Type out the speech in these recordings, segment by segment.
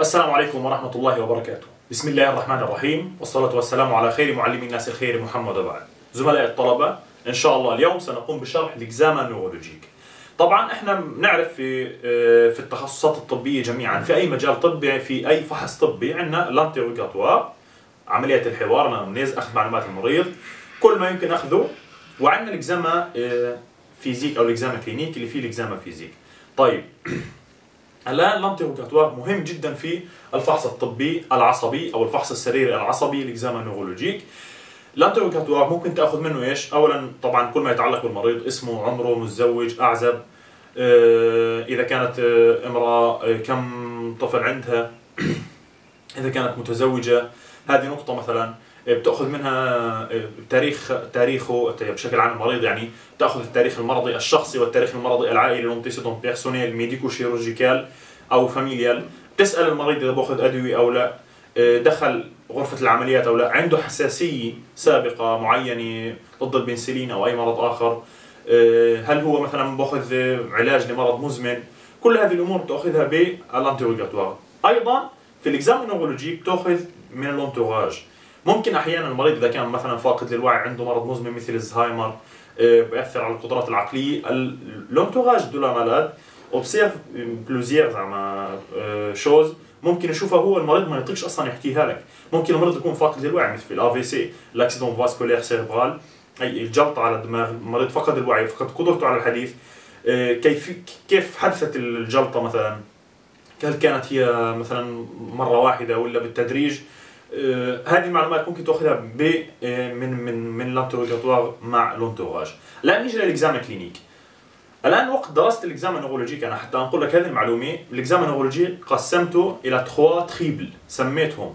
السلام عليكم ورحمة الله وبركاته. بسم الله الرحمن الرحيم، والصلاة والسلام على خير معلمي الناس الخير محمد وبعد. زملائي الطلبة، إن شاء الله اليوم سنقوم بشرح ليجزاما نورولوجيك. طبعا احنا بنعرف في التخصصات الطبية جميعا، في أي مجال طبي، في أي فحص طبي عندنا لانتيروغاتوار، عملية الحوار، منيز، أخذ معلومات المريض، كل ما يمكن أخذه، وعندنا ليجزاما فيزيك أو ليجزاما كلينيك اللي فيه ليجزاما فيزيك. طيب الآن لانتيروغاتوار مهم جدا في الفحص الطبي العصبي أو الفحص السريري العصبي ليجزاما نورولوجيك. لانتيروغاتوار ممكن تأخذ منه إيش؟ أولا طبعا كل ما يتعلق بالمريض، اسمه، عمره، متزوج، أعزب، إذا كانت امرأة، كم طفل عندها، إذا كانت متزوجة، هذه نقطة مثلا بتأخذ منها تاريخه بشكل عام المريض، يعني بتأخذ التاريخ المرضي الشخصي والتاريخ المرضي العائلي لونتيسيتون بيرسونيل ميديكو شيروجيكال أو فاميليال، بتسأل المريض إذا بأخذ أدوية أو لا، دخل غرفة العمليات أو لا، عنده حساسية سابقة معينة ضد البنسلين أو أي مرض آخر، هل هو مثلا بأخذ علاج لمرض مزمن، كل هذه الأمور بتأخذها بالانتيروغاتوار. أيضا في الإكزام نورولوجي بتأخذ من الانتوراج، ممكن احيانا المريض اذا كان مثلا فاقد للوعي، عنده مرض مزمن مثل الزهايمر، بياثر على القدرات العقليه، لونتوراج دو لا مالاد اوبسيرف بلوزير زعما شوز ممكن يشوفها هو المريض ما يطيقش اصلا يحكيها لك. ممكن المريض يكون فاقد للوعي مثل الAVC، لاكسيدون فاسكولير سيربرال، اي الجلطه على الدماغ، المريض فقد الوعي، فقد قدرته على الحديث، كيف حدثت الجلطه مثلا، هل كانت هي مثلا مره واحده ولا بالتدريج. هذه المعلومات ممكن تاخذها من لانتيروغاتوار مع لونتوراج. الان نيجي للاكزام كلينيك. الان وقت درست الاكزام نورولوجيك، انا حتى انقل لك هذه المعلومه، الاكزام نورولوجيك قسمته الى 3 تريبل، سميتهم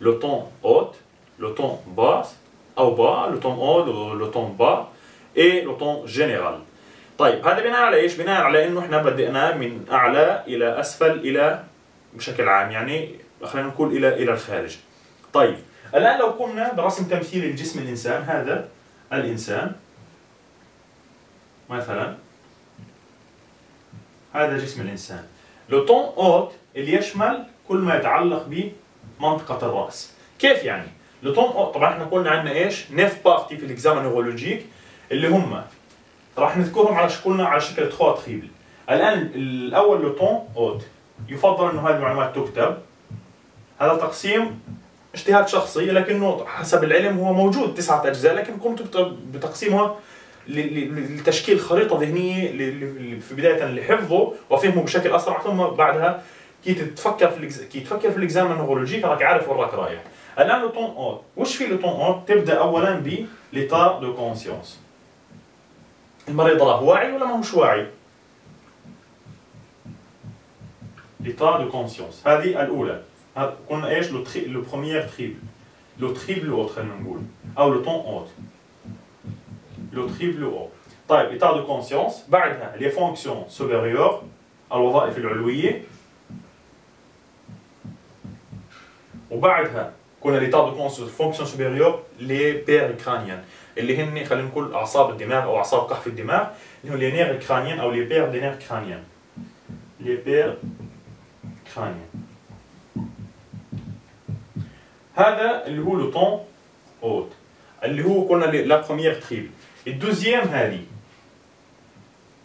لو تون اوت، لو تون باس او با، لو تون اوت، لو تون با، اي لو تون جينيرال. طيب هذا بناء على ايش؟ بناء على انه احنا بدأنا من اعلى الى اسفل، الى بشكل عام يعني خلينا نقول الى الخارج. طيب الآن لو قمنا برسم تمثيل الجسم الإنسان، هذا الإنسان مثلا، هذا جسم الإنسان. لو طون أوت اللي يشمل كل ما يتعلق بمنطقة الرأس. كيف يعني؟ لو طون أوت طبعا احنا قلنا عندنا ايش؟ 9 بارتي في الإكزام نورولوجيك اللي هم راح نذكرهم على شكلنا على شكل 3 تريبل. الآن الأول لو طون أوت، يفضل إنه هذه المعلومات تكتب، هذا تقسيم اجتهاد شخصي لكنه حسب العلم هو موجود 9 أجزاء، لكن قمت بتقسيمها لتشكيل خريطة ذهنية في بداية لحفظه وفهمه بشكل أسرع، ثم بعدها كي تفكر في الإكزام النورولوجيك راك عارف وراك رايح. الآن لو طون أوت، وش في لو طون أوت؟ تبدأ أولاً ب ليطار دو كونسيونس. المريض راه واعي ولا ماهوش واعي؟ ليطار دو كونسيونس، هذه الأولى. قلنا ايش؟ لو بروميير تريبل، لو تريبل اوت خلينا نقول، او لو طون اوت، لو تريبل اوت. طيب ايتار دو كونسيونس، بعدها لي فونكسيون سوبيريور، الوظائف العلويه، وبعدها قلنا ايتار دو كونسيونس فونكسيون سوبيريور لي بير كرانيان، اللي هن خلينا نقول اعصاب الدماغ او اعصاب قحف الدماغ، اللي هو لي نير كرانيان او لي بير دي نير كرانيان، لي بير كرانيان. هذا اللي هو لو طون اوت، اللي هو قلنا لا بروميير تريبل. الدوزيام هذه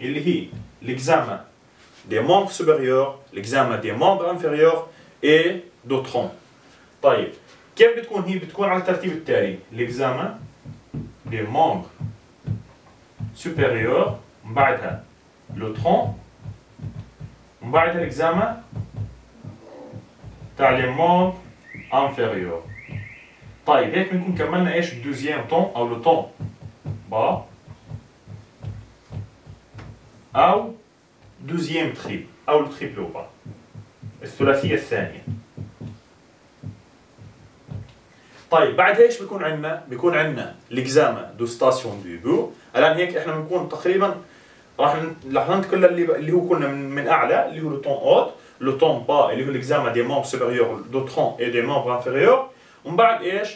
اللي هي ليكزاما دي مونبر سوبيريور، ليكزاما دي مونبر انفيريور، اي دوترون. طيب كيف بتكون هي؟ بتكون على الترتيب التالي، ليكزاما دي مونبر سوبيريور، من بعدها لو ترون، من بعدها ليكزاما تاع لي مونبر inférieur. طيب هيك بنكون كملنا ايش؟ الدوزيام طون او لو طون با او دوزيام تريب او التريبل با، الثلاثيه الثانيه. طيب بعد ايش بيكون عندنا؟ بيكون عندنا ليكزاما دو ستاسيون دو بو. الان هيك احنا بنكون تقريبا راح ننتقل اللي هو كنا من اعلى، اللي هو لو طون اوت، لو طون با اللي هو ليكزاما دي مونبر سوبيريور دو ترون اي دي مونبر انفيريور، ومن بعد ايش؟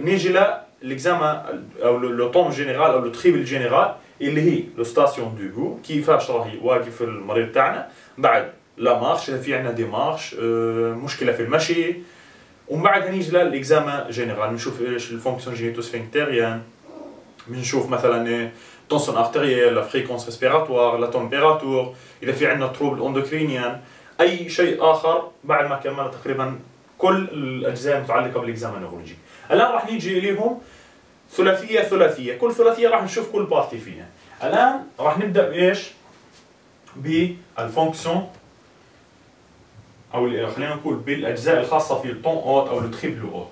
نيجي لليكزاما او لو طون جينيرال او لو تريبل جينيرال اللي هي لو ستاسيون دو بو، كيفاش راهي واقف المريض تاعنا، بعد لا مارش، في عندنا دي مارش، مشكله في المشي. ومن بعد نيجي للاكزاما جينيرال، بنشوف ايش الفونكسيون جينيتو سفينكتيريان، بنشوف مثلا تونسون ارتيريال، لا فريكونس ريسبيراتوار، لا تمبيراتور، اذا في عندنا تروبل اندوكرينيان، اي شيء اخر. بعد ما كملنا تقريبا كل الاجزاء المتعلقه بالاكزاما نورولوجيك. الان راح نيجي اليهم ثلاثيه ثلاثيه، كل ثلاثيه راح نشوف كل بارتي فيها. الان راح نبدا بايش؟ بالفونكسيون، او خلينا نقول بالاجزاء الخاصه في الطون اوت او التريبلو اوت.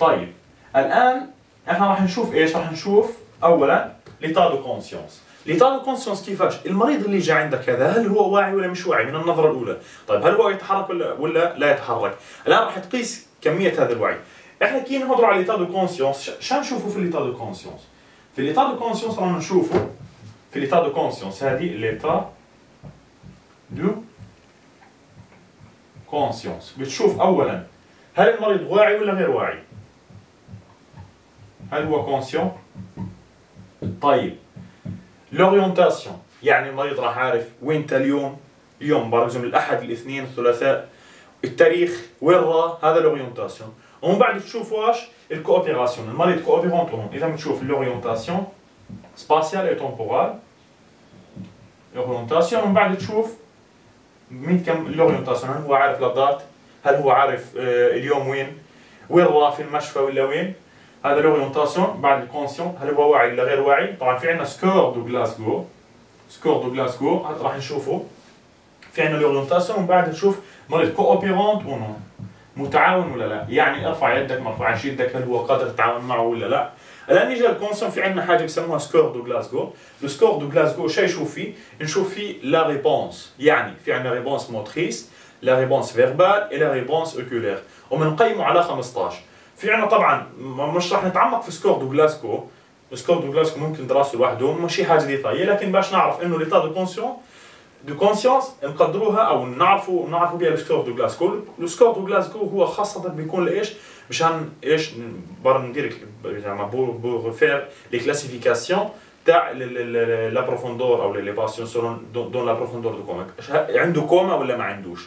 طيب الان احنا راح نشوف ايش؟ راح نشوف اولا ليتا دو كونسيونس. ليتا دو كونسيونس كيفاش؟ المريض اللي جاي عندك هذا هل هو واعي ولا مش واعي من النظره الاولى؟ طيب هل هو يتحرك ولا لا يتحرك؟ الان راح تقيس كميه هذا الوعي. احنا كي نهضروا على ليتا دو كونسيونس، شنو نشوفوا في ليتا دو كونسيونس؟ في ليتا دو كونسيونس رانا نشوفوا في ليتا دو كونسيونس هذه ليتا دو كونسيونس، بتشوف اولا هل المريض واعي ولا غير واعي؟ هل هو كونسيون؟ طيب لورينتاسيون، يعني المريض راح عارف وين تا اليوم، اليوم برجم الاحد، الاثنين، الثلاثاء، التاريخ وين راه، هذا لورينتاسيون. ومن بعد تشوف واش الكوبيراسيون، المريض كوبيرونتهم. اذا بتشوف لورينتاسيون سباسيال اي تمبورال لورينتاسيون، ومن بعد تشوف من كم لورينتاسيون، هل هو عارف لادات، هل هو عارف اليوم وين راه، في المشفى ولا وين، هذا لورينتاسيون. بعد الكونسيون هل هو واعي ولا غير واعي. طبعا في عندنا سكور دو غلاسكو، سكور دو غلاسكو هذا راح نشوفه. في عندنا لورينتاسيون، ومن بعد نشوف مريض كوبيرونت او نو، متعاون ولا لا، يعني ارفع يدك ما ارفعش يدك، هل هو قادر تتعاون معه ولا لا. الان نيجي للكونسيون، في عندنا حاجه بسموها سكور دو غلاسكو. السكور دو غلاسكو شو يشوف فيه؟ نشوف فيه لا ريبونس، يعني في عندنا ريبونس موتريس، لا ريبونس فيربال، الا ريبونس اوكولير، ومنقيمه على 15. في عندنا طبعا مش راح نتعمق في سكور دو غلاسكو، سكور دو غلاسكو ممكن دراسته لوحده، ماشي حاجه ديتايي، لكن باش نعرف انه ليتا دو كونسيون دو كونسيونس نقدروها او نعرفوا بها السكور دو غلاسكو. السكور دو غلاسكو هو خاصه بيكون لايش؟ مشان ايش؟ برا ندير زعما بور فير لي كلاسيفيكاسيون تاع لا بروفوندور او لي باسيون سولون دون لا بروفوندور دو كوما، عنده كوما ولا ما عندوش.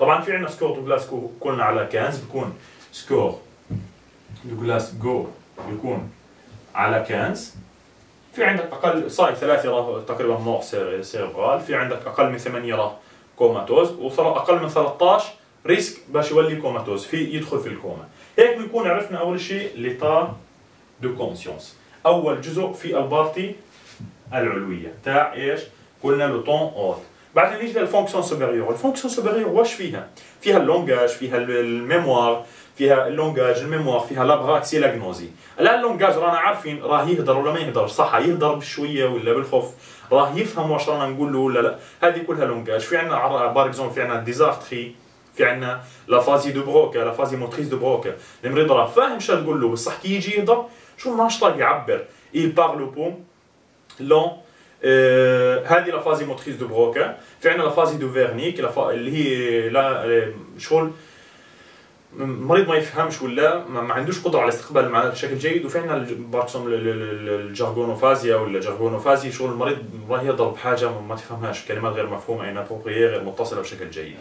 طبعا في عندنا سكور دو غلاسكو قلنا على 15، بيكون سكور دو غلاسكو بيكون على 15. في عندك اقل صاير 3 راه تقريبا مور سيربرال، في عندك اقل من 8 راه كوماتوز، واقل من 13 ريسك باش يولي كوماتوز، في يدخل في الكوما. هيك بنكون عرفنا اول شيء ليتا دو كونسيونس، اول جزء في البارتي العلويه تاع ايش؟ قلنا لو طون اوت. بعدين نيجي للفونكسيون سوبيريور. الفونكسيون سوبيريور واش فيها؟ فيها اللونجاج، فيها الميموار، فيها اللونجاج، الميموار، فيها لابراكسي، لاغنوزي. الان اللونجاج رانا عارفين راه يهدر ولا ما يهدرش، صح يهدر بشويه ولا بالخوف، راه يفهم واش رانا نقول له ولا لا، هذه كلها لونجاج. في عندنا باغ اكزومبل في عندنا ديزارتري، في عندنا لافازي دو بروكا، لافازي موتريس دو بروكا، المريض راه فاهم شنو تقول له، بصح كي يجي يهضر شو ماش طايق يعبر، اي بارلو بوم لون. هذه لافازي موتريس دو بروكا. في عندنا لافازي دو فيرنيك اللي هي لا شغل المريض ما يفهمش ولا ما عندوش قدره على استقبال المعلومات بشكل جيد. وفي عندنا الجارغونوفازيا ولا جارغونوفازي، شغل المريض راه يهضر بحاجه ما تفهمهاش، كلمات غير مفهومه، انابروبرييه، غير متصله بشكل جيد.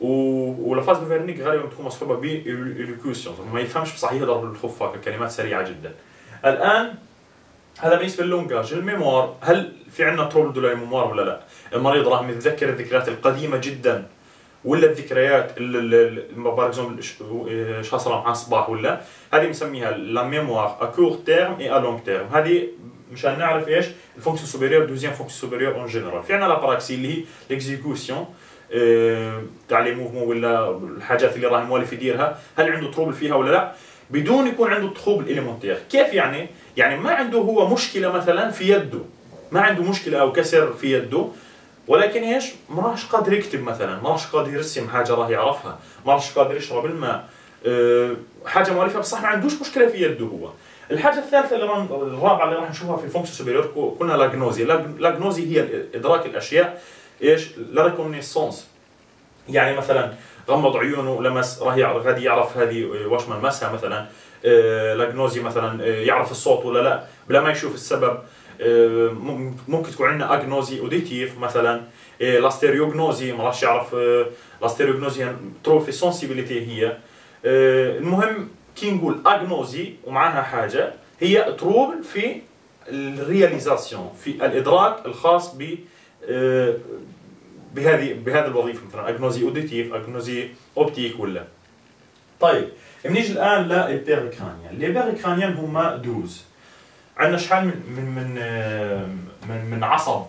ولافاز دو فيرنيك غالبا بتكون مصحوبه بالالوكوسيون، ما يفهمش بصح يهضر بالخفه، كلمات سريعه جدا. الان هذا بالنسبه للونجاج. الميموار، هل في عندنا تروبل دو لا ميموار ولا لا؟ المريض راه متذكر الذكريات القديمه جدا ولا الذكريات باغ اكزومبل شحال صرا معاه الصباح ولا، هذه بنسميها لا ميموار ا كور تيرم اي ا لونغ تيرم. هذه مشان نعرف ايش الفونكسيون سوبيريور، دوزيام فونكسيون سوبيريور اون جينيرال. في عندنا لابراكسي اللي هي ليكزيكوسيون تاع لي موفمون ولا الحاجات اللي راه موالف يديرها، هل عنده تروبل فيها ولا لا، بدون يكون عنده تروبل اليمونتير. كيف يعني؟ يعني ما عنده هو مشكله مثلا في يده، ما عنده مشكله او كسر في يده، ولكن ايش؟ ما راهش قادر يكتب مثلا، ما راهش قادر يرسم حاجه راه يعرفها، ما راهش قادر يشرب الماء، حاجه مؤلفه، بصح ما عندوش مشكله في يده هو. الحاجه الثالثه اللي الرابعه اللي راح نشوفها في الفونكسيون سوبيريور قلنا لاغنوزي. لاغنوزي هي ادراك الاشياء، ايش؟ لا ريكونيسونس، يعني مثلا غمض عيونه ولمس راه غادي يعرف هذه واش ما لمسها مثلا. لاغنوزي مثلا يعرف الصوت ولا لا بلا ما يشوف السبب. ممكن تكون عندنا اغنوزي اوديتيف مثلا، لاستيريوغنوزي ما راحش يعرف، لاستيريوغنوزي تروفي سنسيبيليتي هي. المهم كي نقول اغنوزي ومعها حاجه هي تروبل في الرياليزاسيون، في الادراك الخاص ب بهذه الوظيفه، مثلا اغنوزي اوديتيف، اغنوزي اوبتيك ولا. طيب بنيجي الان للبيريكرانيان. البيريكرانيان هما دوز، عندنا شحال من عصب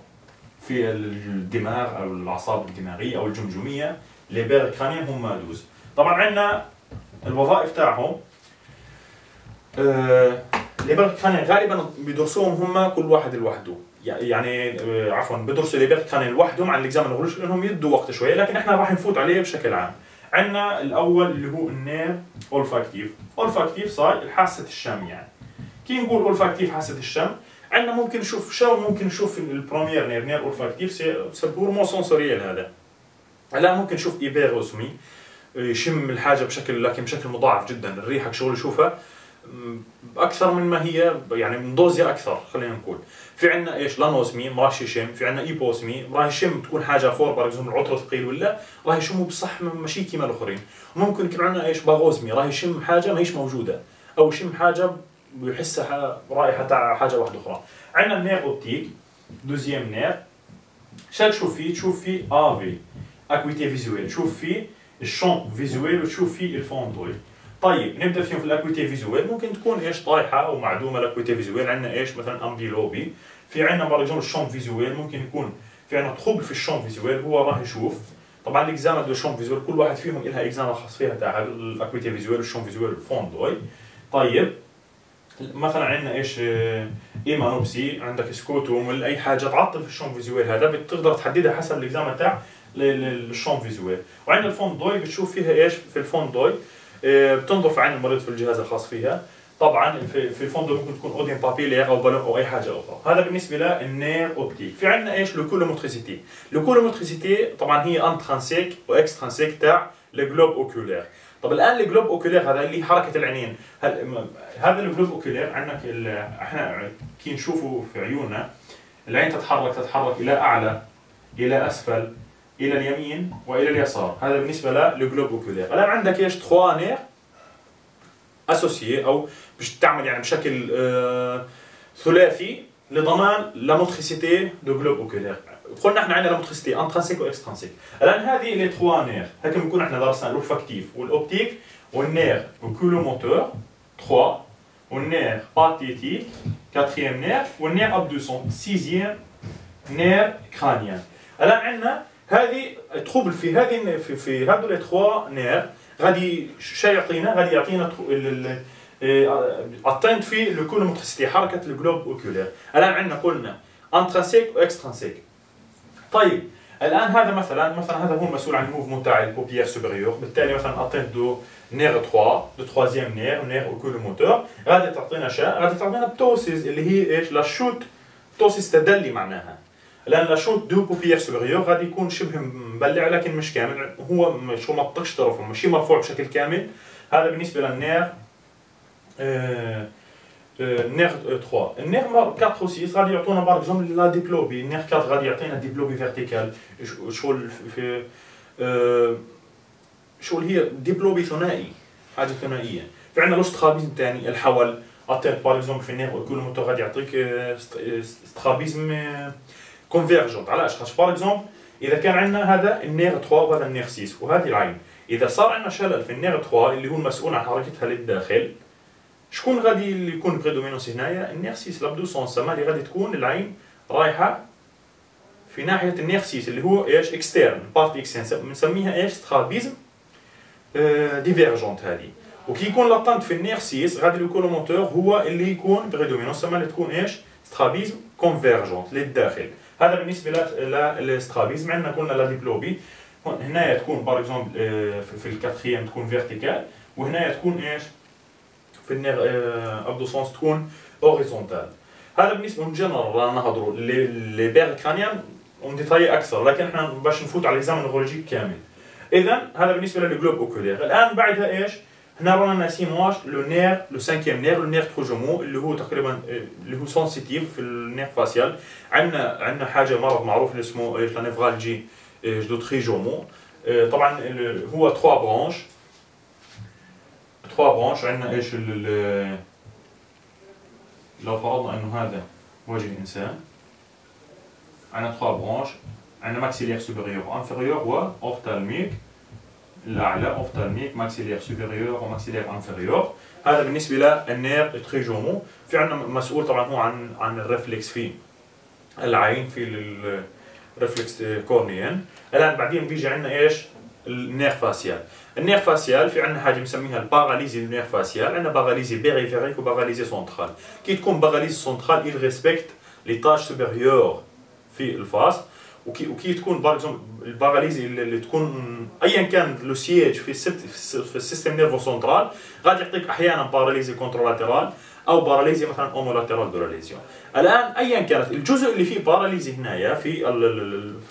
في الدماغ او الاعصاب الدماغيه او الجمجميه. البيريكرانيان هما دوز، طبعا عندنا الوظائف تاعهم. البيريكرانيان غالبا بيدرسوهم هما كل واحد لوحده، يعني عفوا بيدرسوا البيريكرانيان لوحدهم عن الاكزام الغلوش لانهم يدوا وقت شويه، لكن احنا راح نفوت عليه بشكل عام. عندنا الاول اللي هو النير اولفاكتيف. اولفاكتيف صار الحاسه الشم، يعني كي نقول اولفاكتيف حاسه الشم عندنا ممكن نشوف ممكن نشوف البروميير نير، نير اولفاكتيف سي بورمون سنسوريال. هذا هلا ممكن نشوف ايبيروسمي، يشم الحاجه بشكل لكن بشكل مضاعف جدا، الريحه شغل يشوفها اكثر من ما هي، يعني من دوزيا اكثر خلينا نقول. في عندنا ايش؟ لانوسمي ما راح يشم. في عندنا ايبوسمي راح يشم تكون حاجه فور باركزون العطر ثقيل ولا راح يشموا بصح ماشي كيما الاخرين. ممكن يكون عندنا ايش؟ باغوسمي راح يشم حاجه ماهيش موجوده او يشم حاجه ويحسها رائحه تاع حاجه واحده اخرى. عندنا النير اوبتيك دوزيام نير، شا تشوف فيه؟ تشوف فيه افي اكويتي فيزويل، تشوف فيه الشون فيزويل وتشوف فيه الفوندوي. طيب نبدا فيهم في الاكويتي فيزويل، ممكن تكون ايش؟ طايحه او معدومه الاكويتي فيزويل. عندنا ايش؟ مثلا امبيلوبي. في عندنا بارجون الشون فيزويل، ممكن يكون في عندنا تخبل في الشون فيزويل، هو راح يشوف. طبعا الاكزامه دو شون فيزويل كل واحد فيهم لها اكزامه خاص فيها تاع الاكويتي فيزويل والشون فيزويل والفوندوي. طيب مثلا عندنا ايش؟ ايمانوبسي، عندك سكوتوم، اي حاجه تعطل في الشون فيزويل هذا بتقدر تحددها حسب الاكزامه تاع الشون فيزويل. وعندنا الفوندوي بتشوف فيها ايش؟ في الفوندوي بتنظر في عين المريض في الجهاز الخاص فيها. طبعا في الفوندو ممكن تكون اودين بابيلير او بالون او اي حاجه اخرى. هذا بالنسبه للنير اوبتيك. في عندنا ايش؟ لوكولوموتريسيتي. لوكولوموتريسيتي طبعا هي انترانسيك واكسترانسيك تاع الجلوب اوكولير. طب الان الجلوب اوكولير هذا اللي حركه العينين، هذا الجلوب اوكولير عندنا احنا كي نشوفه في عيوننا العين تتحرك الى اعلى الى اسفل الى اليمين والى اليسار. هذا بالنسبه للجلوب اوكولير. الان عندك ايش؟ تخوا نير اسوسيي او باش تعمل يعني بشكل ثلاثي لضمان لاموتريسيتي دو جلوب اوكولير. قلنا احنا عندنا لاموتريسيتي انترانسيك واكسترانسيك. الان هذه لي تخوا نير هكا بنكون احنا درسنا الاولفاكتيف والاوبتيك والنير اوكولوموتور 3 والنير باتيتيك 4 نير والنير ابدوسون 6 نير كرانيان. الان عندنا هذه تخبل في هذه في هذول التخوا نير غادي شا يعطينا؟ غادي يعطينا اطينت في لوكولوموتريسيتي حركه الجلوب اوكولير. الان عندنا قلنا انترانسيك واكسترانسيك. طيب الان هذا مثلا هذا هو المسؤول عن الموفمون تاع البوبيير سوبيريور، بالتالي مثلا اطينت دو نير 3 دو ثوازيام نير نير اوكولوموتور غادي تعطينا بتوسيز اللي هي ايش؟ لا شوت توسيز تدلي معناها. الان لاشوت دو بوبيير سوبيريور غادي يكون شبه مبلع لكن مش كامل، هو مش ما طقش طرفه ماشي مرفوع بشكل كامل. هذا بالنسبه للنير نير 3. النير 4 و 6 غادي يعطونا بار اكزومبل لا ديبلوبي. النير 4 غادي يعطينا ديبلوبي فيرتيكال، شغل في شغل هي ديبلوبي ثنائي، حاجه ثنائيه. في عندنا لو سترابيزم ثاني الحول اطيت بار اكزومبل في النير اوكولوموتور غادي يعطيك سترابيزم كونفيرجنت. علاش؟ خاطر باغ اكزومبل اذا كان عندنا هذا النير 3 وهذا النير 6 وهذه العين، اذا صار عندنا شلل في النير 3 اللي هو المسؤول عن حركتها للداخل، شكون غادي اللي يكون بريدومينونس هنايا؟ النير 6 لابدوسونس، سما اللي غادي تكون العين رايحه في ناحيه النير 6 اللي هو ايش؟ اكسترن بارتي اكسترن، بنسميها ايش؟ سترابيزم ديفيرجنت هذه. وكي يكون لاتانت في النير 6 غادي الكولوموتور هو اللي يكون بريدومينونس، سما اللي تكون ايش؟ سترابيزم كونفيرجنت للداخل. هذا بالنسبه للسترابيزم. عندنا قلنا لا ديبلوبي هنايا تكون باغ اكزومبل في الكاتريام تكون فيرتيكال، وهنايا تكون ايش؟ في النير ابدوسونس تكون هوريزونتال. هذا بالنسبه للجنرال رانا نهضروا لي بيركرانيان اون ديتاي اكثر، لكن احنا باش نفوت على الزمن النورولوجيك كامل. اذا هذا بالنسبه للجلوب اوكولير. الان بعدها ايش؟ هنا رانا ناسين واش لو نير لو سانكيام نير، النير تروجمو اللي هو تقريبا اللي هو سنسيتيف في النير فاسيال. عندنا حاجه مرض معروف اللي اسمه لا نيفرالجي دو تريجومو. طبعا هو 3 برانش. عندنا ايش لو فرضنا انه هذا وجه انسان، عندنا 3 برانش، عندنا ماكسيلير سوبيريور انفيريور و اورتالميك، الاعلى اورتالميك، ماكسيلير سوبيريور وماكسيلير انفيريور. هذا بالنسبه للنير تريجومو. في عندنا مسؤول طبعا هو عن الريفلكس في العين، في الريفلكس كورنيان. الان بعدين بيجي عندنا ايش النير فاسيال. النير فاسيال في عندنا حاجه بنسميها الباراليزي نير فاسيال. عندنا باراليزي بيريفيريك وباراليزي سنترال. كي تكون باراليزي سنترال يل ريسبكت لي تاج سوبيريور في الفاس، وكي تكون الباراليزي اللي تكون ايا كان لو سيج في السيستم نيرفو سنترال، غادي يعطيك احيانا باراليزي كونترولاتيرال او باراليزي مثلا اومولاتيرال دو لا ليزيون. الان ايا كانت الجزء اللي فيه باراليزي هنايا في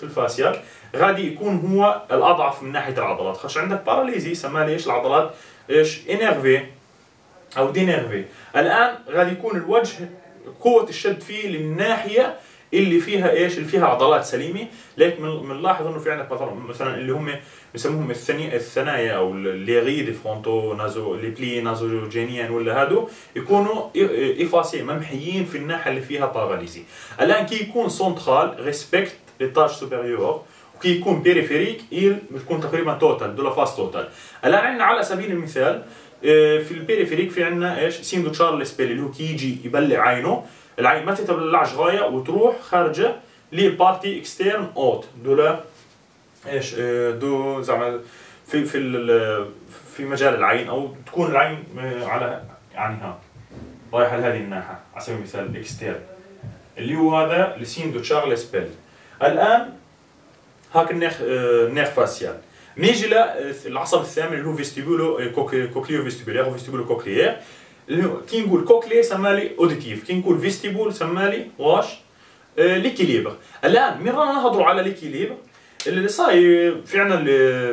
الفاسيال غادي يكون هو الاضعف من ناحيه العضلات. خاطرش عندك باراليزي سمى ليش العضلات ايش انيرفي او دينيرفي. الان غادي يكون الوجه قوه الشد فيه للناحيه اللي فيها ايش؟ اللي فيها عضلات سليمه، لكن بنلاحظ انه في عندنا مثلا اللي هم بسموهم الثنايا او لي ريد فرونتو نازو لي بلي نازوجينيان ولا هادو، يكونوا افاسي ممحيين في الناحيه اللي فيها باراليزي. الان كي يكون سنترال ريسبكت لتاج سوبيريور، وكي يكون بيريفيريك يكون تقريبا توتال دو لا فاس توتال. الان عندنا على سبيل المثال في البيريفيريك في عندنا ايش؟ سيندو تشارلز بيلي اللي هو كي يجي يبلع عينه، العين ما تتبلعش غايه وتروح خارجه لبارتي اكسترن اوت دو لا ايش دو زعما في مجال العين، او تكون العين على يعني ها رايحه لهذه الناحيه على سبيل المثال اكسترن اللي هو هذا لسين دو تشارلز بيل. الان هاك النير فاسيال. نيجي للعصب الثامن اللي هو فيستيبولو كوكليو فيستيبولير وفيستيبولو كوكليير. كي نقول كوكلي سمالي اوديتيف، كي نقول فيستيبول سمالي واش ليكيليبر. الان من رانا نهضروا على ليكيليبر اللي صاي في عندنا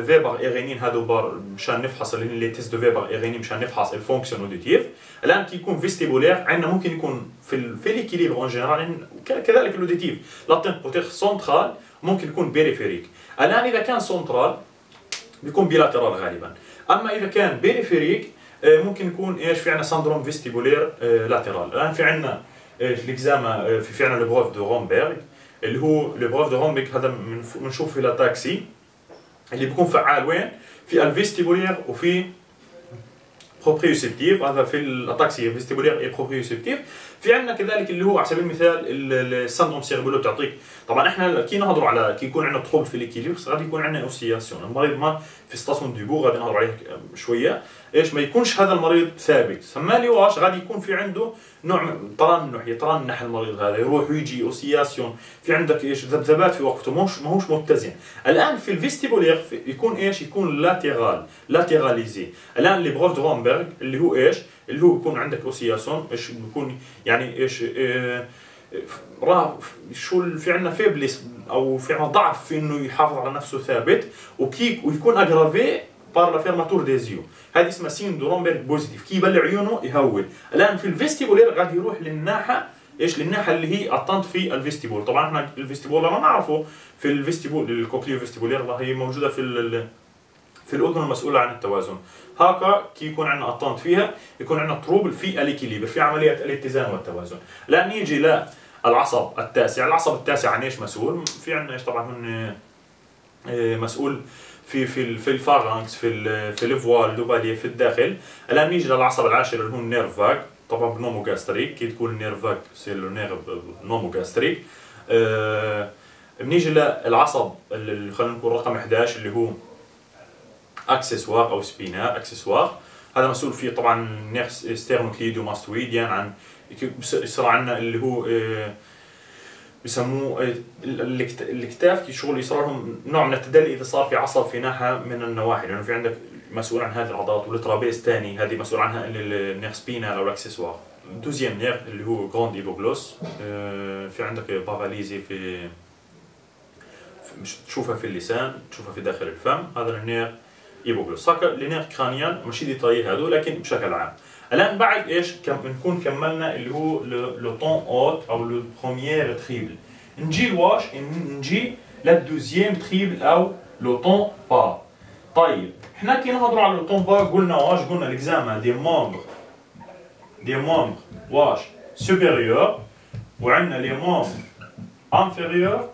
فيبر ايرينين هادو بار مشان نفحص لي تيست دو فيبر ايرينين مشان نفحص الفونكسيون اوديتيف. الان كي يكون فيستيبولير عندنا ممكن يكون في ليكيليبر اون جينيرال كذلك الاوديتيف لاتين بوتيغ سنترال، ممكن يكون بيريفيريك. الان اذا كان سنترال بيكون بيلاترال غالبا، اما اذا كان بيريفيريك ممكن يكون ايش في عندنا سندروم فيستيبولير لاترال. الان في عندنا ليكزاما في عندنا لو بروف دو رومبرغ اللي هو لو بروف دو رومبرغ هذا بنشوف في لاتاكسي اللي بيكون فعال وين؟ في الفيستيبولير وفي بروبريوسيبتيف. هذا في الاتاكسي فيستيبولير اي بروبريوسيبتيف. في عندنا كذلك اللي هو على سبيل المثال السندروم سيربولو بتعطيك. طبعا احنا كي نهضروا على كي يكون عندنا تروبل في ليكيليبر غادي يكون عندنا اوسيلاسيون. المريض ما في ستاسيون دي بو غادي نهضروا عليه شويه، ايش ما يكونش هذا المريض ثابت سمالي واش غادي يكون في عنده نوع ترنح، يترنح المريض هذا يروح ويجي اوسيلاسيون، في عندك ايش ذبذبات في وقته ماهوش متزن. الان في الفيستيبولير يكون ايش؟ يكون لاتيراليزي. الان لي بروف دو رومبرغ اللي هو ايش؟ اللي هو يكون عندك اوسيلاسيون، ايش بيكون يعني ايش راه شو في عندنا فيبلس او في عندنا ضعف في انه يحافظ على نفسه ثابت، ويكون اغرافي بار لا فيرماتور ديزيو. هذه اسمها سيندروم رومبرغ بوزيتيف، كي يبلع عيونه يهول. الان في الفيستيبولير غادي يروح للناحيه ايش؟ للناحيه اللي هي اطنت في الفيستيبول. طبعا احنا الفيستيبول ما نعرفه في الفيستيبول الكوكليو فيستيبولير هي موجوده في الاذن المسؤوله عن التوازن. هاكا كي يكون عندنا اطنت فيها يكون عندنا تروبل في اليكيليبر في عمليه الاتزان والتوازن. الان نيجي للعصب التاسع. العصب التاسع عن ايش مسؤول؟ في عندنا ايش طبعا هون مسؤول في الفارنكس في الفوال دوبالي في الداخل. الان نيجي للعصب العاشر اللي هو النيرف فاج. طبعا بالنوموغاستريك كي تكون النيرف فاج سي لو نيرف نوموغاستريك. بنيجي للعصب خلينا نقول رقم 11 اللي هو اكسسوار او سبينا اكسسوار. هذا مسؤول فيه طبعا نيرف ستيرنوكليدو ماستويديان، عن يصير عندنا اللي هو يسموه الاكتاف كي شغل يصير لهم نوع من التدلي اذا صار في عصب في ناحيه من النواحي، لانه في عندك مسؤول عن هذه العضلات. والترابيز ثاني هذه مسؤول عنها النير سبينال او الاكسسوار. دوزيام نير اللي هو غراند هيبوغلوس، في عندك باراليزي في تشوفها في اللسان، تشوفها في داخل الفم. هذا النير هيبوغلوس. سكر لنير كرانيال ماشي دي طريقة هذول، لكن بشكل عام الان بعد ايش بنكون كملنا اللي هو لو طون اوت او لو بروميير تريبل، نجي لواش نجي للدوزيام تريبل او لو طون با. طيب احنا كي نهضروا على لو طون با قلنا واش؟ قلنا ليكزامان دي مومبر واش سوبيريور، وعندنا لي مومبر انفيريور،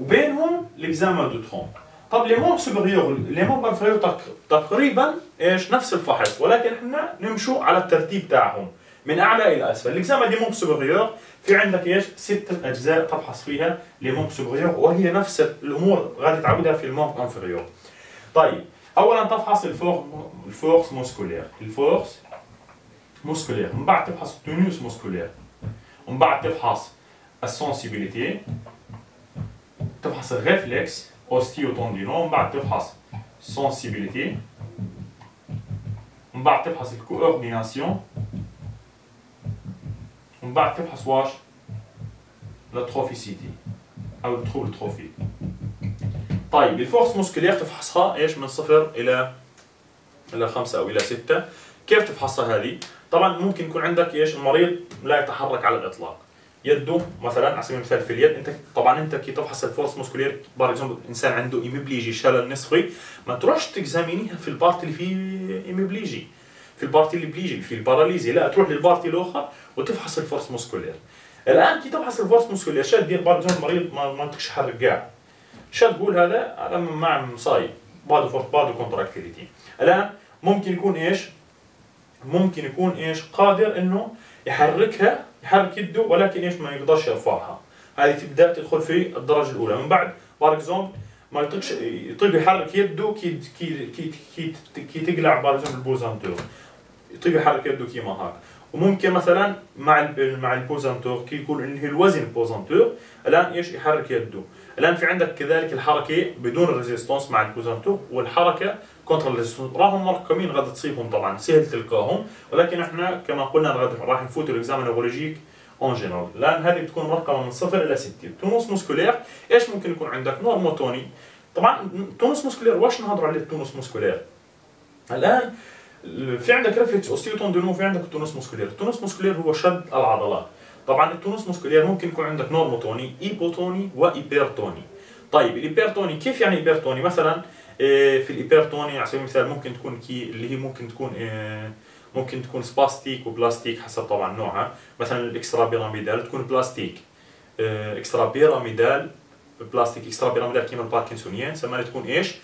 وبينهم ليكزامان دو طون. طب لي مومبر سوبيريور لي مومبر انفيريور تقريبا ايش نفس الفحص، ولكن احنا نمشوا على الترتيب تاعهم من اعلى الى اسفل. ليكزامان دي مومبر سوبيريور في عندك ايش 6 اجزاء تفحص فيها لي مومبر سوبيريور، وهي نفس الامور غادي تعودها في المومبر انفيريور. طيب اولا تفحص الفورس موسكولير، الفورس موسكولير، من بعد تفحص التونيوس موسكولير، ومن بعد تفحص السنسيبيليتي، تفحص الريفلكس اوستيوتوندينو، ومن بعد تفحص السنسيبيليتي، ومن بعد تفحص الكورديناسيون، ومن بعد تفحص واش الاتروفيسيتي او التروبل تروفي. طيب الفورس موسكولير تفحصها ايش من 0 الى 5 او الى 6. كيف تفحصها هذه؟ طبعا ممكن يكون عندك ايش المريض لا يتحرك على الاطلاق، يده مثلا على سبيل المثال في اليد، انت طبعا انت كي تفحص الفورس موسكولير بار اكزومبل انسان عنده ايميبليجي شلل نصفي، ما تروحش تكزامينيها في البارت اللي فيه ايميبليجي، في البارت اللي بليجي في الباراليزي، لا تروح للبارت الاخر وتفحص الفورس موسكولير. الان كي تفحص الفورس موسكولير شو تدير؟ بار اكزومبل المريض ما بدكش تحرك قاع، شو تقول هذا انا مع مصايب بادو فورس بادو كونتراكتيليتي. الان ممكن يكون ايش؟ ممكن يكون ايش قادر انه يحركها، يحرك يده، ولكن ايش ما يقدرش يرفعها. هذه تبدا تدخل في الدرجه الاولى. من بعد باركزون ما يطيقش يطيق يحرك يده كي كي كي كي تقلع باركزون البوزانتور، يطيق يحرك يده كيما هاك. وممكن مثلا مع البوزانتور كي يكون انه الوزن بوزانتور، الان ايش يحرك يده. الان في عندك كذلك الحركه بدون ريزيستونس مع البوزانتور، والحركه كونتر ريزيستونس، راهم مرقمين غادي تصيبهم طبعا سهل تلقاهم، ولكن احنا كما قلنا راح نفوتوا ليكزامان نورولوجيك اون جينيرال. الان هذه بتكون مرقمه من 0 الى 6. التونس موسكولير ايش ممكن يكون عندك؟ نورموتوني. طبعا التونس موسكولير واش نهضروا عليه التونس موسكولير؟ الان في عندك ريفلكس اوستيوتوندينو، في عندك التونس موسكولير. التونس موسكولير هو شد العضلات. طبعا التونس موسكولير ممكن يكون عندك نورموتوني، ايبوتوني، وايبرتوني. طيب الايبرتوني كيف يعني ايبرتوني؟ مثلا في الايبرتوني على سبيل المثال ممكن تكون كي اللي هي ممكن تكون سباستيك وبلاستيك حسب طبعا نوعها. مثلا الاكسترا بيراميدال تكون بلاستيك، اكسترا بيراميدال بلاستيك، اكسترا بيراميدال كيما الباركنسونيان سما تكون ايش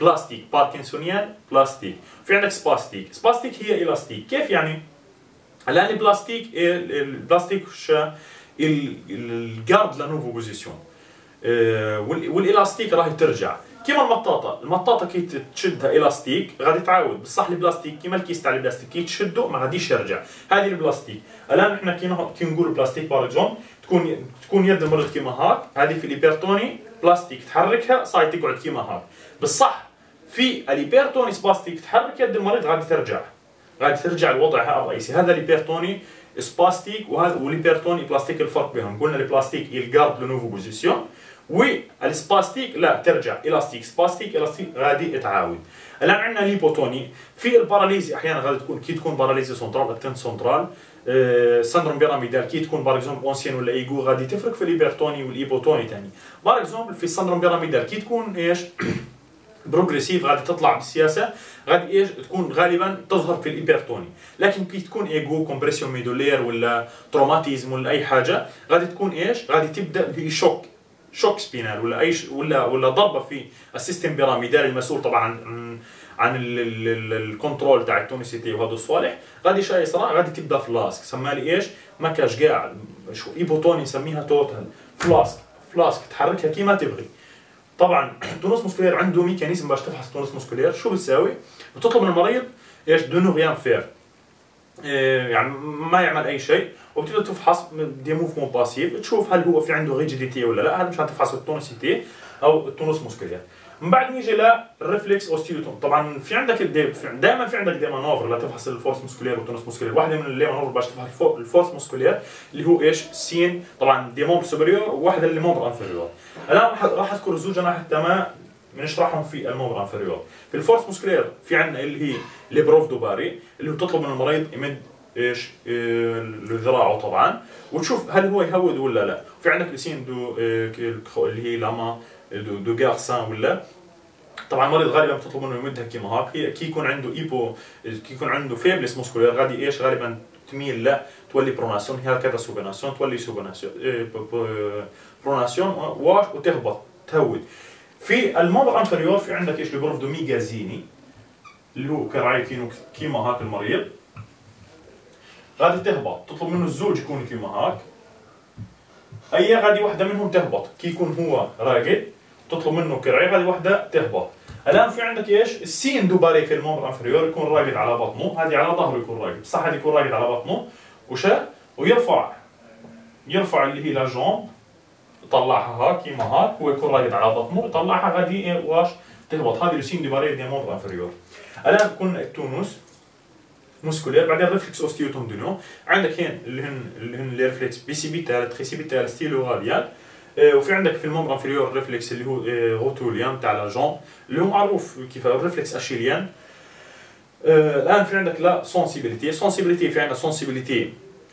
بلاستيك، باركنسونيان بلاستيك. في عندك سباستيك، سباستيك هي الاستيك. كيف يعني؟ الان البلاستيك واش الجارد لا نوفو بوزيسيون، والالاستيك راهي ترجع كيما المطاطه. المطاطه كي تشدها الاستيك غادي تعاود، بصح البلاستيك كيما الكيس تاع البلاستيك كي تشده ما غاديش يرجع، هذه البلاستيك. الان احنا كي نقولوا بلاستيك بار اكزومبل تكون يد المريض كيما هاك، هذه في الإيبرتوني بلاستيك تحركها صاي تقعد كيما هاك، بصح في الإيبرتوني سباستيك تحرك يد المريض غادي ترجع، غادي ترجع لوضعها الرئيسي. هذا الإيبرتوني سباستيك وهذا والإيبرتوني بلاستيك الفرق بينهم. قلنا البلاستيك يلقارد لو نوفو بوزيسيون، والسباستيك لا ترجع الاستيك، سباستيك الاستيك غادي تعاود. الان عندنا ليبوتوني في الباراليزي، احيانا غادي تكون كي تكون باراليزي سنترال اكتن سنترال، سندروم بيراميدال كي تكون بار اكزومبل اونسيان ولا ايغو غادي تفرق في الليبرتوني والايبوتوني ثاني. بار اكزومبل في السندروم بيراميدال كي تكون ايش بروجريسيف غادي تطلع بالسياسه، غادي ايش تكون غالبا تظهر في الايبرتوني، لكن كي تكون ايغو كومبريسيون ميدولير ولا تروماتيزم ولا اي حاجه غادي تكون ايش غادي تبدا بشوك، شوك سبينال ولا اي ولا ضربه في السيستم بيراميدال المسؤول طبعا عن الكنترول تاع التونيسيتي وهذا الصوالح، غادي شاي صراع غادي تبدا فلاسك، سمالي ايش؟ ما كاش قاعد، شو ايبوتوني نسميها توتال، فلاسك تحركها كيما تبغي. طبعا تونس موسكولير عنده ميكانيزم باش تفحص تونس موسكولير، شو بتساوي؟ بتطلب من المريض ايش؟ دو نو ريان فير، يعني ما يعمل اي شيء، وبتبدا تفحص دي موفمون باسيف، تشوف هل هو في عنده ريجيديتي ولا لا، هذا مش هتفحص التونسيتي او التونس موسكولير. من بعد نيجي للريفلكس اوستيوتون. طبعا في عندك دائما في عندك دي مانوفر لتفحص الفورس موسكولير والتونس موسكولير، واحده من اللي مانوفر باش تفحص الفورس موسكولير اللي هو ايش؟ سين طبعا دي مومبر سوبيريور وواحده اللي مومبر انفيريور. الان راح اذكر زوج تمام بنشرحهم في الموضوع انفيريور. في الفورس موسكلير في عندنا اللي هي البروف دوباري اللي بتطلب من المريض يمد ايش ذراعه طبعا وتشوف هل هو يهود ولا لا. في عندك لسين دو اللي هي لاما دو جارسان ولا طبعا المريض غالبا بتطلب منه يمدها كيما هاك، كي يكون عنده ايبو كي يكون عنده فيبلس موسكولير غادي ايش غالبا تميل لا تولي بروناسيون هكذا سوبناسيون تولي سوبناسيون بروناسيون واش وتهبط تهود. في الموضع انفيريور في عندك ايش البروف دو ميجازيني اللي هو كراعي كيما هاك المريض غادي تهبط تطلب منه الزوج يكون كيما هاك، اي غادي وحده منهم تهبط كي يكون هو راقد تطلب منه كرعي غادي وحده تهبط. الان في عندك ايش السين دوباري في المومبر انفيريور يكون راقد على بطنه، هذه على ظهره يكون راقد بصح هذه يكون راقد على بطنه وشا ويرفع يرفع اللي هي لا جومب يطلعها هاك كيما هاك هو يكون راقد على بطنه يطلعها غادي واش تهبط. هذه السين دوباري دي مومبر انفيريور. الان كنا التونس موسكولير بعدين ريفلكس اوستيوتوم دونو عندك هين اللي هن ريفلكس بيسيبيتال تريسيبيتال ستيلو راديال، وفي عندك في الممبر انفيريور ريفلكس اللي هو روتوليان تاع لا جومب اللي هو معروف كيف ريفلكس اشيليان. الان في عندك لا سونسيبيليتي، سونسيبيليتي في عندنا سونسيبيليتي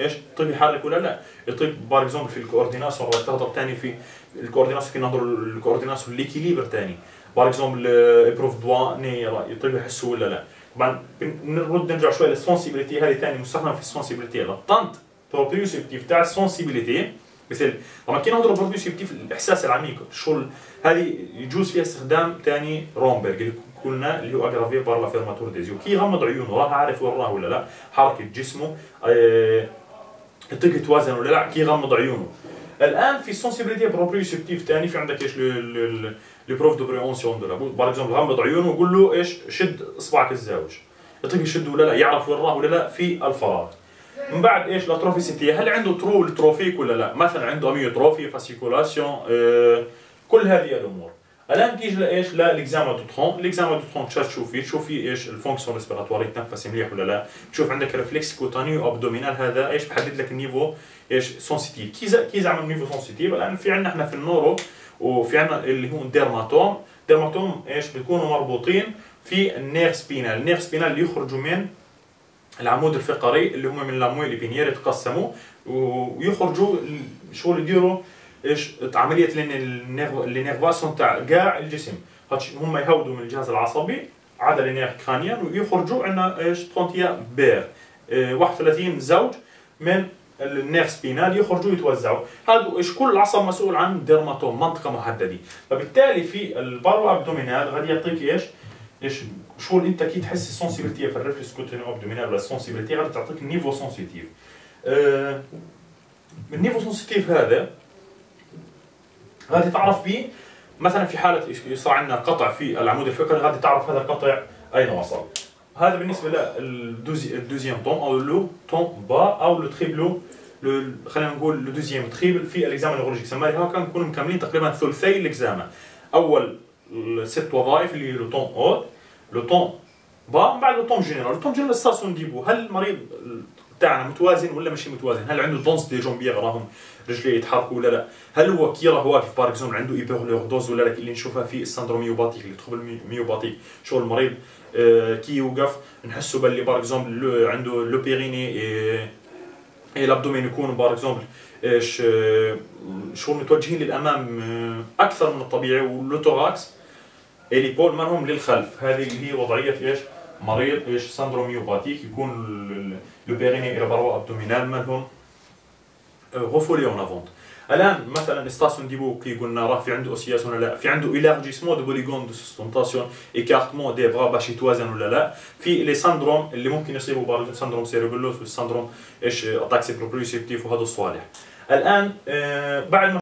ايش طيب يحرك ولا لا يطيب باغ اكزومبل في الكورديناسيون راه تهضر ثاني في الكورديناسيون كي نهضروا الكورديناسيون ليكيليبر ثاني باغ اكزومبل بروف دواني راه يطيب يحسوا ولا لا. طبعا نرد نرجع شويه للسونسيبيليتي، هذه ثاني مستخدمه في السونسيبيليتي للطنت بروبريوسيبتيف تاع السونسيبيليتي مثل طبعا كي نهضروا بروبريوسيبتيف الاحساس العميق شغل هذه يجوز فيها استخدام ثاني رومبرغ اللي قلنا اللي هو اغرافي بار لا فيرماتور ديزيو كي يغمض عيونه راه عارف وين راه ولا لا حركه جسمه يعطيك توازن ولا لا كي يغمض عيونه. الان في السونسيبيليتي بروبريوسيبتيف ثاني في عندك ايش لي بروف دو بريونسيون دو لا بار اكزومبل غمض عيونه وقول له ايش شد اصبعك الزاوج يعطيك يشد ولا لا يعرف وين راه ولا لا في الفراغ. من بعد ايش لاتروفيسيتي هل عنده ترول تروفيك ولا لا مثلا عنده اميوتروفي فاسيكولاسيون كل هذه الامور. الان تيجي لايش للإكزاما دو ترون، ليكزاما دو ترون تشوفي ايش الفونكسيون ريسبيراتوار يتنفس مليح ولا لا، تشوف عندك ريفلكس كوتاني وابدومينال هذا ايش بحدد لك النيفو ايش سونسيتيف كي زعما النيفو سونسيتيف. الان في عندنا احنا في النورو وفي عندنا اللي هو الديرماتوم، الديرماتوم ايش بيكونوا مربوطين في النير سبينال، النير سبينال اللي يخرجوا من العمود الفقري اللي هم من لامويل بينيير يتقسموا ويخرجوا شغل يديروا ايش عمليه لينيرفاسيون تاع كاع الجسم هم يهودوا من الجهاز العصبي عدا لينير كرانيان ويخرجوا عندنا ايش 30 بير 31 زوج من النير سبينال يخرجوا يتوزعوا. هادو ايش كل عصب مسؤول عن ديرماتوم منطقه محدده، فبالتالي في البارو ابدومينال غادي يعطيك ايش شغل انت كي تحس السونسيبيليتي في الريفلكس كوترين ابدومينال ولا السونسيبيليتي غادي تعطيك النيفو سونسيتيف. النيفو سونسيتيف هذا غادي تعرف به مثلا في حاله صار عندنا قطع في العمود الفقري غادي تعرف هذا القطع اين وصل. هذا بالنسبه للدوزيام طوم او لو طوم با او لو تريبلو خلينا نقول لو دوزيام تريبل في الاكزام نورولوجيك سماها هكا نكونوا مكملين تقريبا ثلثي الاكزام. اول ست وظائف اللي هي لو طوم او لو طوم با من بعد لو طوم جينيرال. لو طوم جينيرال ساسون ديبو هل المريض تاعنا متوازن ولا ماشي متوازن، هل عنده دونس دي جومبيغ راهم رجليه يتحركوا ولا لا، هل هو كي راه واقف باغ اكزومبل عنده ايبرلوردوز ولا لا اللي نشوفها في السندروم ميوباتيك اللي تخبل ميوباتيك شغل المريض كي يوقف نحسوا باللي باغ اكزومبل عنده لو بيريني اي لابدومين يكونوا باغ اكزومبل ايش شغل متوجهين للامام اكثر من الطبيعي واللوتوراكس اي لي بول مالهم للخلف. هذه اللي هي وضعيه ايش مريض ايش سندروم ميوباتيك يكون لو بيريني اي البارو ابدومينال مالهم غفولي اون افونت. الان مثلا ستاسيون ديبو كي قلنا راه في عنده اوسياس ولا لا، في عنده الارجيسمون دو بوليغون دو سستونطاسيون ايكارتمون دي برا باش يتوازن ولا لا. في لي سندروم اللي ممكن يصيبوا بارزون سندروم سيريبلوس والسندروم ايش اتاكسي بروبريوسيبتيف وهذا الصوالح. الان بعد